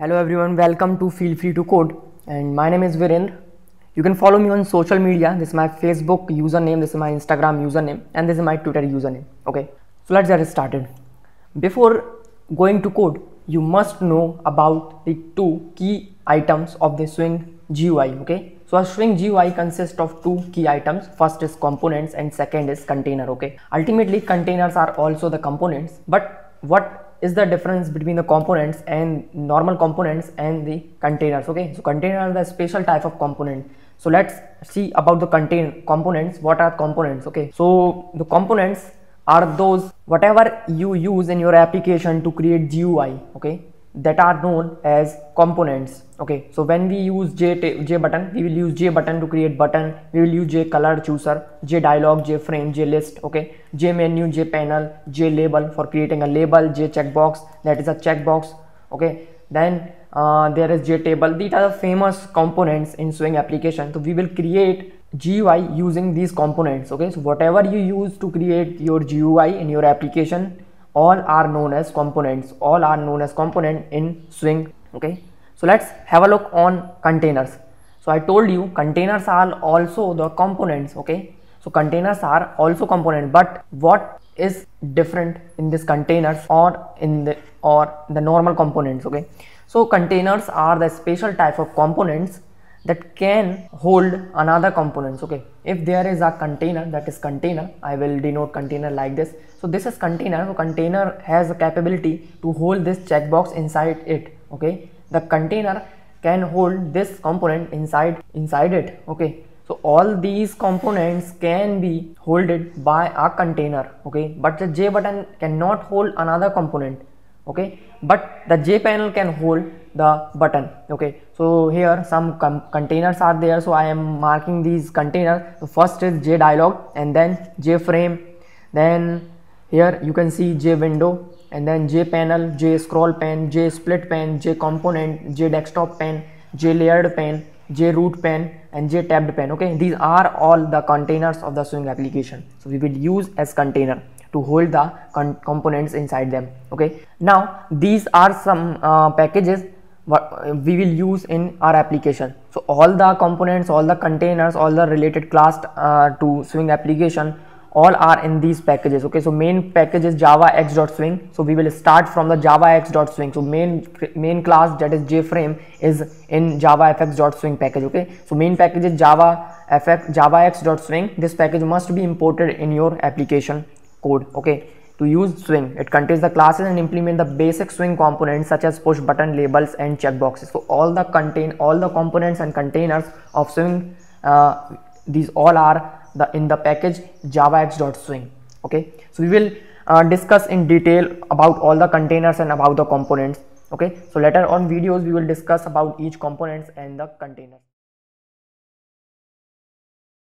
Hello everyone, welcome to Feel Free To Code, and my name is Virendra. You can follow me on social media. This is my Facebook username, this is my Instagram username, and this is my Twitter username. Okay, so let's get started. Before going to code, you must know about the two key items of the Swing GUI. Okay, so a Swing GUI consists of two key items. First is components and second is container. Okay, ultimately containers are also the components, but what is the difference between the components and normal components and the containers? Okay, so containers are the special type of component. So let's see about the components. What are components? Okay, so the components are those whatever you use in your application to create GUI, okay, that are known as components. Okay, so when we use J button, we will use J button to create button, we will use J color chooser, J dialog, J frame, J list, okay, J menu, J panel, J label for creating a label, J checkbox, that is a checkbox, okay, then there is J table. These are the famous components in Swing application. So we will create GUI using these components. Okay, so whatever you use to create your GUI in your application, all are known as components, all are known as component in Swing. Okay, so let's have a look on containers. So I told you containers are also the components. Okay, so containers are also component, but what is different in this containers or the normal components? Okay, so containers are the special type of components that can hold another components. Okay, if there is a container, that is container, I will denote container like this. So this is container. So container has the capability to hold this checkbox inside it. Okay, the container can hold this component inside it. Okay, so all these components can be holded by a container. Okay, but the J button cannot hold another component. Okay, but the J panel can hold the button. Okay, so here some containers are there, so I am marking these containers. So first is J dialog, and then J frame, then here you can see J window, and then J panel, J scroll pane, J split pane, J component, J desktop pane, J layered pane, J root pane, and J tabbed pane. Okay, these are all the containers of the Swing application. So we will use as container to hold the components inside them. Okay, now these are some packages what we will use in our application. So all the components, all the containers, all the related class to Swing application, all are in these packages. Okay, so main package is javax.swing. So we will start from the javax.swing. So main class, that is JFrame, is in javax.swing package. Okay, so main package is javax.swing. This package must be imported in your application code. Okay, to use Swing, it contains the classes and implement the basic Swing components such as push button, labels, and checkboxes. So all the components and containers of Swing, these all are in the package javax.swing. Okay, so we will discuss in detail about all the containers and about the components. Okay, so later on videos we will discuss about each components and the containers.